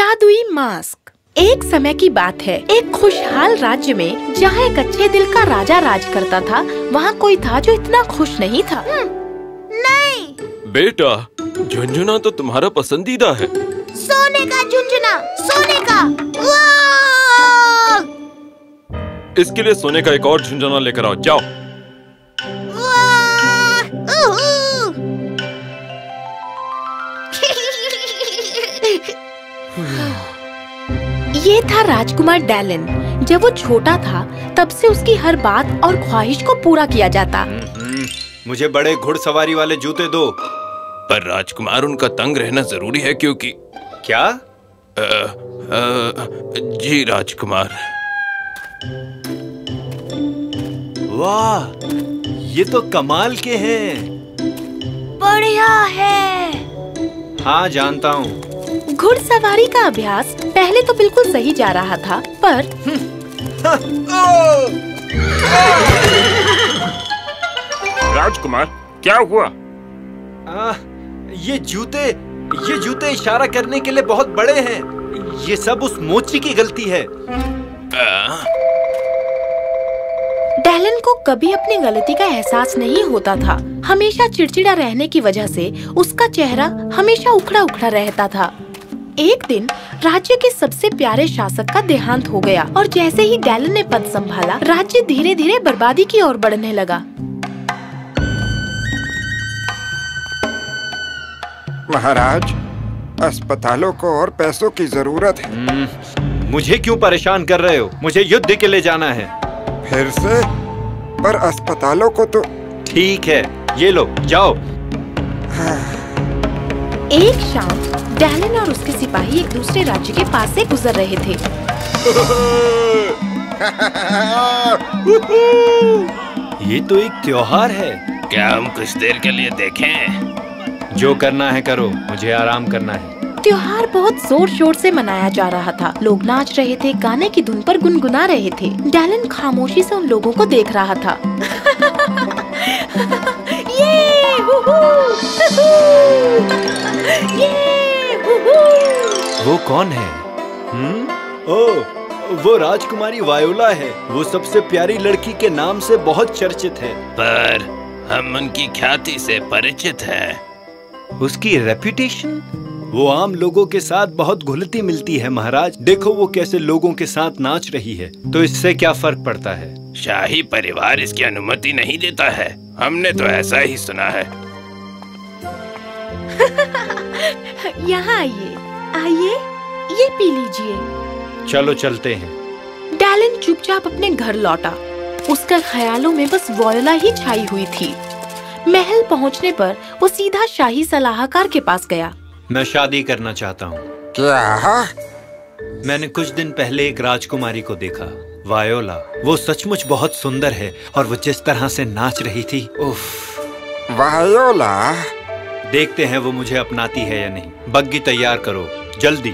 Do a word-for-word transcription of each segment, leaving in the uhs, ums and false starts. जादुई मास्क। एक समय की बात है, एक खुशहाल राज्य में जहाँ एक अच्छे दिल का राजा राज करता था, वहाँ कोई था जो इतना खुश नहीं था। नहीं बेटा, झुनझुना तो तुम्हारा पसंदीदा है। सोने का झुनझुना, सोने का। इसके लिए सोने का एक और झुनझुना लेकर आओ, जाओ। ये था राजकुमार डैलन। जब वो छोटा था तब से उसकी हर बात और ख्वाहिश को पूरा किया जाता। मुझे बड़े घुड़सवारी वाले जूते दो। पर राजकुमार, उनका तंग रहना जरूरी है क्योंकि क्या? आ, आ, जी राजकुमार। वाह, ये तो कमाल के हैं। बढ़िया है। हाँ, जानता हूँ। घुड़सवारी का अभ्यास पहले तो बिल्कुल सही जा रहा था, पर राजकुमार क्या हुआ? आ, ये जूते ये जूते इशारा करने के लिए बहुत बड़े हैं। ये सब उस मोची की गलती है। डैलन को कभी अपनी गलती का एहसास नहीं होता था। हमेशा चिड़चिड़ा रहने की वजह से उसका चेहरा हमेशा उखड़ा उखड़ा रहता था। एक दिन राज्य के सबसे प्यारे शासक का देहांत हो गया और जैसे ही डैलन ने पद संभाला, राज्य धीरे धीरे बर्बादी की ओर बढ़ने लगा। महाराज, अस्पतालों को और पैसों की जरूरत है। मुझे क्यों परेशान कर रहे हो? मुझे युद्ध के लिए जाना है। फिर से? पर अस्पतालों को तो। ठीक है, ये लो, जाओ। हाँ। एक शाम डैलन और उसके सिपाही एक दूसरे राज्य के पास से गुजर रहे थे। ये तो एक त्योहार है। क्या हम कुछ देर के लिए देखें? जो करना है करो, मुझे आराम करना है। त्योहार बहुत जोर शोर से मनाया जा रहा था। लोग नाच रहे थे, गाने की धुन पर गुनगुना रहे थे। डैलन खामोशी से उन लोगों को देख रहा था। ये, ये, वो कौन है? हम्म? ओह, वो राजकुमारी वायोला है। वो सबसे प्यारी लड़की के नाम से बहुत चर्चित है। पर हम उनकी ख्याति से परिचित हैं। उसकी रेपुटेशन? वो आम लोगों के साथ बहुत घुलती मिलती है महाराज। देखो वो कैसे लोगों के साथ नाच रही है। तो इससे क्या फर्क पड़ता है? शाही परिवार इसकी अनुमति नहीं देता है। हमने तो ऐसा ही सुना है। यहाँ आइए, आइए, ये पी लीजिए। चलो चलते हैं। डैलन चुपचाप अपने घर लौटा। उसका ख्यालों में बस वायोला ही छाई हुई थी। महल पहुँचने पर वो सीधा शाही सलाहकार के पास गया। मैं शादी करना चाहता हूँ। क्या? मैंने कुछ दिन पहले एक राजकुमारी को देखा, वायोला। वो सचमुच बहुत सुंदर है और वो जिस तरह से नाच रही थी, उफ। वायोला? देखते हैं वो मुझे अपनाती है या नहीं। बग्गी तैयार करो, जल्दी।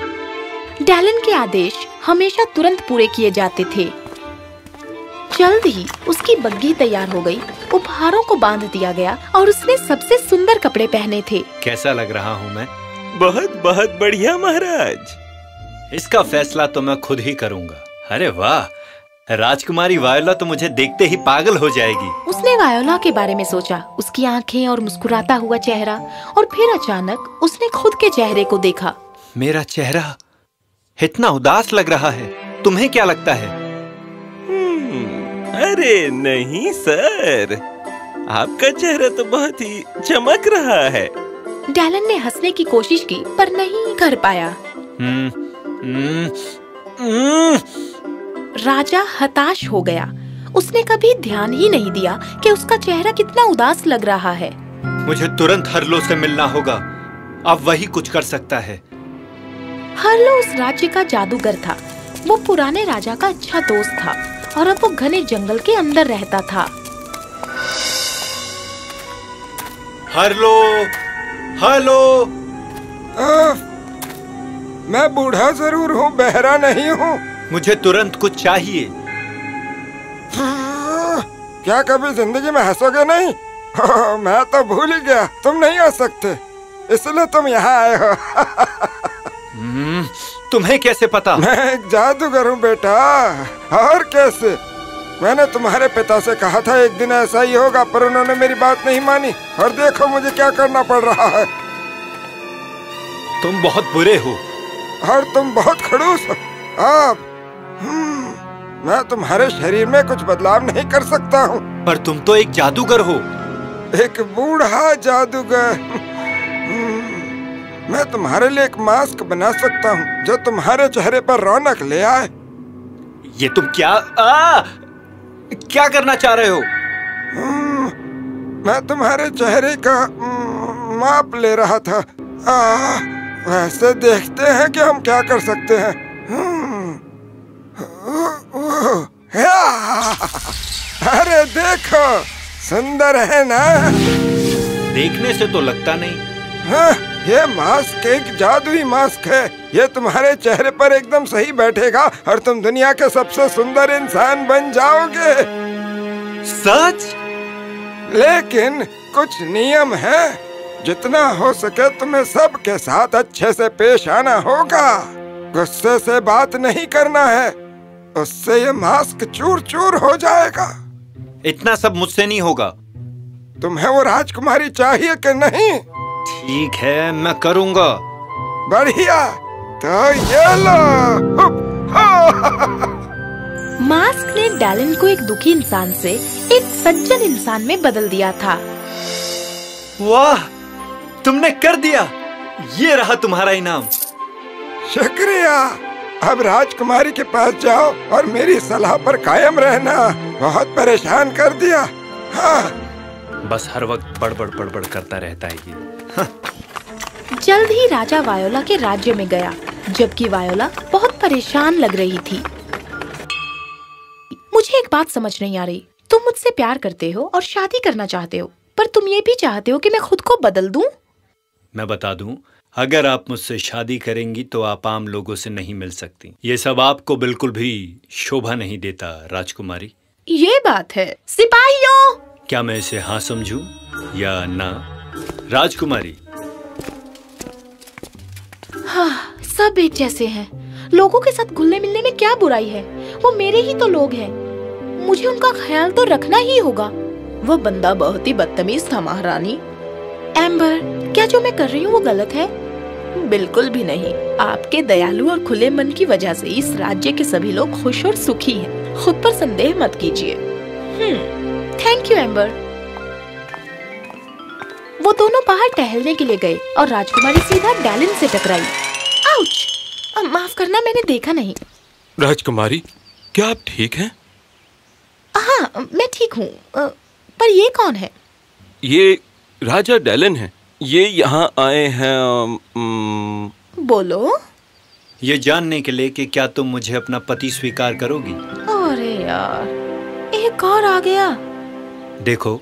डैलन के आदेश हमेशा तुरंत पूरे किए जाते थे। जल्द ही उसकी बग्गी तैयार हो गई, उपहारों को बांध दिया गया और उसने सबसे सुंदर कपड़े पहने थे। कैसा लग रहा हूँ मैं? बहुत बहुत बढ़िया महाराज। इसका फैसला तो मैं खुद ही करूँगा। अरे वाह, राजकुमारी वायोला तो मुझे देखते ही पागल हो जाएगी। उसने वायोला के बारे में सोचा, उसकी आंखें और मुस्कुराता हुआ चेहरा। और फिर अचानक उसने खुद के चेहरे को देखा। मेरा चेहरा इतना उदास लग रहा है, तुम्हें क्या लगता है? अरे नहीं सर, आपका चेहरा तो बहुत ही चमक रहा है। डैलन ने हंसने की कोशिश की पर नहीं कर पाया। हम्म, हम्म। राजा हताश हो गया। उसने कभी ध्यान ही नहीं दिया कि उसका चेहरा कितना उदास लग रहा है। मुझे तुरंत हरलो से मिलना होगा। अब वही कुछ कर सकता है। हरलो उस राज्य का जादूगर था। वो पुराने राजा का अच्छा दोस्त था और अब वो घने जंगल के अंदर रहता था। हरलो, हरलो। मैं बूढ़ा जरूर हूँ, बहरा नहीं हूँ। मुझे तुरंत कुछ चाहिए। क्या कभी जिंदगी में हंसोगे नहीं? ओ, मैं तो भूल ही गया, तुम नहीं हंस सकते, इसलिए तुम यहाँ आए हो। तुम्हें कैसे पता? मैं जादूगर हूँ बेटा, और कैसे। मैंने तुम्हारे पिता से कहा था एक दिन ऐसा ही होगा, पर उन्होंने मेरी बात नहीं मानी और देखो मुझे क्या करना पड़ रहा है। तुम बहुत बुरे हो और तुम बहुत खड़ूस हो। आप मैं तुम्हारे शरीर में कुछ बदलाव नहीं कर सकता हूँ। पर तुम तो एक जादूगर हो, एक बूढ़ा जादूगर। मैं तुम्हारे लिए एक मास्क बना सकता हूँ जो तुम्हारे चेहरे पर रौनक ले आए। ये तुम क्या आ, क्या करना चाह रहे हो? मैं तुम्हारे चेहरे का माप ले रहा था। आ, वैसे देखते हैं कि हम क्या कर सकते हैं। अरे देखो, सुंदर है ना? देखने से तो लगता नहीं। हाँ, ये मास्क एक जादुई मास्क है। ये तुम्हारे चेहरे पर एकदम सही बैठेगा और तुम दुनिया के सबसे सुंदर इंसान बन जाओगे। सच? लेकिन कुछ नियम है। जितना हो सके तुम्हें सबके साथ अच्छे से पेश आना होगा। गुस्से से बात नहीं करना है, उससे ये मास्क चूर चूर हो जाएगा। इतना सब मुझसे नहीं होगा। तुम्हें वो राजकुमारी चाहिए कि नहीं? ठीक है, मैं करूँगा। बढ़िया, तो ये लो। मास्क ने डालन को एक दुखी इंसान से एक सज्जन इंसान में बदल दिया था। वाह, तुमने कर दिया। ये रहा तुम्हारा इनाम। शुक्रिया। अब राजकुमारी के पास जाओ और मेरी सलाह पर कायम रहना। बहुत परेशान कर दिया। हाँ। बस हर वक्त बड़बड़ बड़बड़ करता रहता है ये। हाँ। जल्द ही राजा वायोला के राज्य में गया, जबकि वायोला बहुत परेशान लग रही थी। मुझे एक बात समझ नहीं आ रही। तुम मुझसे प्यार करते हो और शादी करना चाहते हो, पर तुम ये भी चाहते हो कि मैं खुद को बदल दूं? मैं बता दूं, अगर आप मुझसे शादी करेंगी तो आप आम लोगों से नहीं मिल सकती। ये सब आपको बिल्कुल भी शोभा नहीं देता राजकुमारी। ये बात है। सिपाहियों, क्या मैं इसे हाँ समझूं या ना? राजकुमारी। हाँ, सब एक जैसे हैं। लोगों के साथ घुलने मिलने में क्या बुराई है? वो मेरे ही तो लोग हैं। मुझे उनका ख्याल तो रखना ही होगा। वो बंदा बहुत ही बदतमीज था महारानी। एम्बर, क्या जो मैं कर रही हूँ वो गलत है? बिल्कुल भी नहीं। आपके दयालु और खुले मन की वजह से इस राज्य के सभी लोग खुश और सुखी हैं। खुद पर संदेह मत कीजिए। Hmm, thank you Amber. वो दोनों बाहर टहलने के लिए गए और राजकुमारी सीधा डालन से टकराई। आउच! माफ करना, मैंने देखा नहीं। राजकुमारी, क्या आप ठीक हैं? हाँ, मैं ठीक हूँ। पर ये कौन है? ये राजा डालन है। ये यहाँ आए हैं। बोलो। ये जानने के लिए कि क्या तुम मुझे अपना पति स्वीकार करोगी? अरे यार, एक और आ गया। देखो,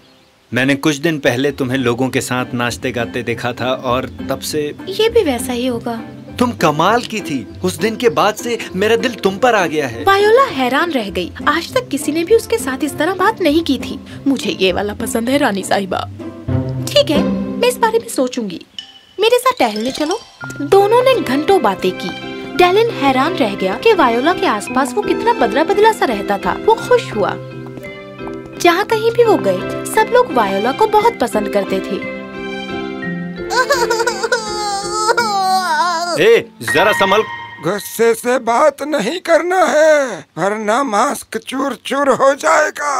मैंने कुछ दिन पहले तुम्हें लोगों के साथ नाचते गाते देखा था और तब से। ये भी वैसा ही होगा। तुम कमाल की थी। उस दिन के बाद से मेरा दिल तुम पर आ गया है। वायोला हैरान रह गई। आज तक किसी ने भी उसके साथ इस तरह बात नहीं की थी। मुझे ये वाला पसंद है रानी साहिबा। ठीक है, मैं इस बारे में सोचूंगी। मेरे साथ टहलने चलो। दोनों ने घंटों बातें की। डालन हैरान रह गया कि वायोला के आसपास वो कितना बदला बदला सा रहता था। वो खुश हुआ। जहाँ कहीं भी वो गए, सब लोग वायोला को बहुत पसंद करते थे। ए, जरा संभल। गुस्से से बात नहीं करना है, वरना मास्क चूर चूर हो जाएगा।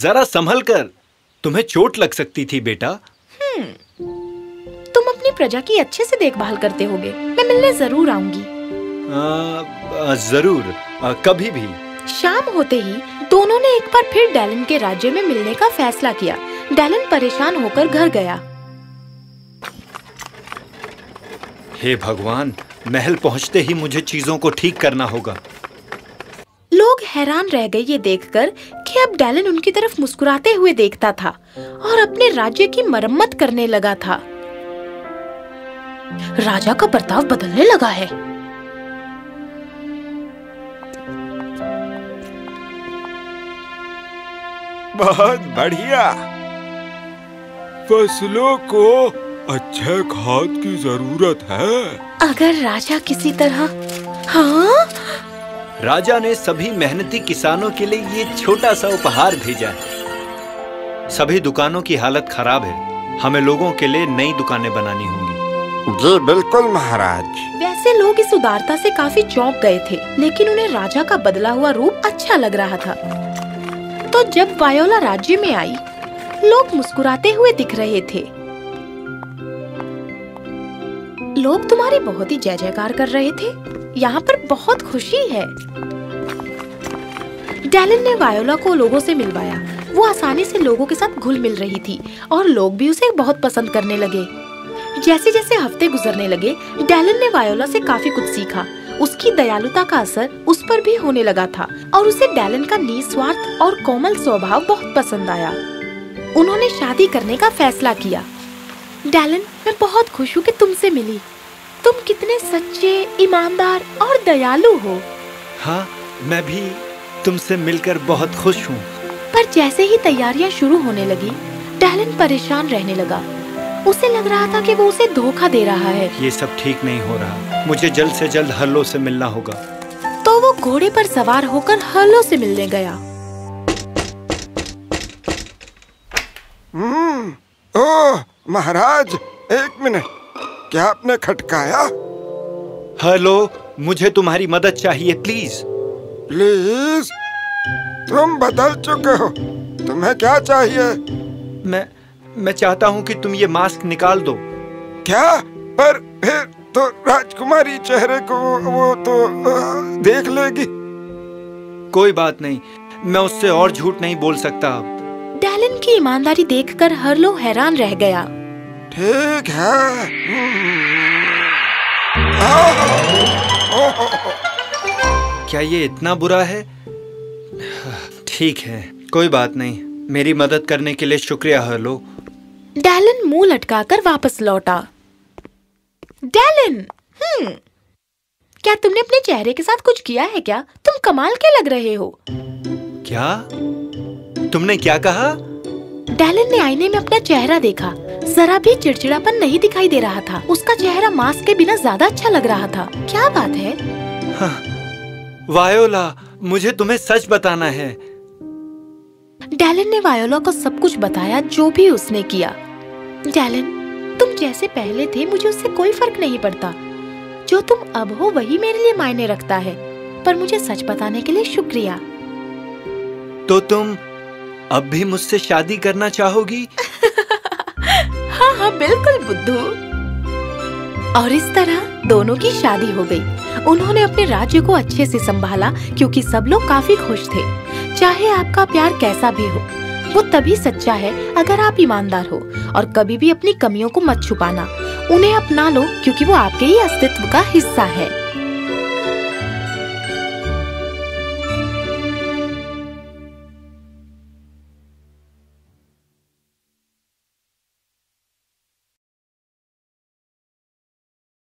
जरा संभल कर, तुम्हें चोट लग सकती थी बेटा। हम्म, तुम अपनी प्रजा की अच्छे से देखभाल करते होगे। मैं मिलने जरूर आऊंगी। जरूर, आ, कभी भी। शाम होते ही दोनों ने एक बार फिर डालन के राज्य में मिलने का फैसला किया। डालन परेशान होकर घर गया। हे भगवान, महल पहुंचते ही मुझे चीजों को ठीक करना होगा। लोग हैरान रह गए ये देखकर कि अब डालन उनकी तरफ मुस्कुराते हुए देखता था और अपने राज्य की मरम्मत करने लगा था। राजा का बर्ताव बदलने लगा है। बहुत बढ़िया। फसलों को अच्छे खाद की जरूरत है। अगर राजा किसी तरह हाँ? राजा ने सभी मेहनती किसानों के लिए ये छोटा सा उपहार भेजा है। सभी दुकानों की हालत खराब है, हमें लोगों के लिए नई दुकानें बनानी होंगी। जी बिल्कुल महाराज। वैसे लोग इस उदारता से काफी चौंक गए थे, लेकिन उन्हें राजा का बदला हुआ रूप अच्छा लग रहा था। तो जब वायोला राज्य में आई, लोग मुस्कुराते हुए दिख रहे थे। लोग तुम्हारी बहुत ही जय जयकार कर रहे थे। यहाँ पर बहुत खुशी है। डैलन ने वायोला को लोगों से मिलवाया। वो आसानी से लोगों के साथ घुल मिल रही थी और लोग भी उसे बहुत पसंद करने लगे। जैसे जैसे हफ्ते गुजरने लगे, डैलन ने वायोला से काफी कुछ सीखा। उसकी दयालुता का असर उस पर भी होने लगा था और उसे डैलन का निस्वार्थ और कोमल स्वभाव बहुत पसंद आया। उन्होंने शादी करने का फैसला किया। डैलन, मैं बहुत खुश हूँ कि तुमसे मिली। तुम कितने सच्चे, ईमानदार और दयालु हो। हाँ, मैं भी तुमसे मिलकर बहुत खुश हूँ। पर जैसे ही तैयारियाँ शुरू होने लगी, डैलन परेशान रहने लगा। उसे लग रहा था कि वो उसे धोखा दे रहा है। ये सब ठीक नहीं हो रहा। मुझे जल्द से जल्द हर्लो से मिलना होगा। तो वो घोड़े पर सवार होकर हर्लो से मिलने गया। हम्म, ओह महाराज, एक मिनट, क्या आपने खटकाया? हेलो, मुझे तुम्हारी मदद चाहिए, प्लीज। प्लीज? तुम बदल चुके हो, तुम्हें क्या चाहिए? मैं मैं चाहता हूँ कि तुम ये मास्क निकाल दो। क्या? पर फिर तो राजकुमारी चेहरे को वो तो देख लेगी। कोई बात नहीं, मैं उससे और झूठ नहीं बोल सकता। डैलन की ईमानदारी देखकर हर्लो हैरान रह गया। ठीक है। क्या ये इतना बुरा है? ठीक है, कोई बात नहीं। मेरी मदद करने के लिए शुक्रिया हर्लो। डैलन मुंह लटकाकर वापस लौटा। डैलन, हम्म, क्या तुमने अपने चेहरे के साथ कुछ किया है? क्या तुम कमाल के लग रहे हो। क्या तुमने क्या कहा? डैलन ने आईने में अपना चेहरा देखा। जरा भी चिड़चिड़ापन नहीं दिखाई दे रहा था। उसका चेहरा मास्क के बिना ज्यादा अच्छा लग रहा था। क्या बात है? हाँ, वायोला, मुझे तुम्हें सच बताना है। डैलन ने वायोला को सब कुछ बताया जो भी उसने किया। डैलन, तुम जैसे पहले थे, मुझे उससे कोई फर्क नहीं पड़ता। जो तुम अब हो वही मेरे लिए मायने रखता है। पर मुझे सच बताने के लिए शुक्रिया। तो तुम अब भी मुझसे शादी करना चाहोगी? हाँ हाँ, बिल्कुल बुद्धू। और इस तरह दोनों की शादी हो गई। उन्होंने अपने राज्य को अच्छे से संभाला क्योंकि सब लोग काफी खुश थे। चाहे आपका प्यार कैसा भी हो, वो तभी सच्चा है अगर आप ईमानदार हो। और कभी भी अपनी कमियों को मत छुपाना, उन्हें अपना लो क्योंकि वो आपके ही अस्तित्व का हिस्सा है।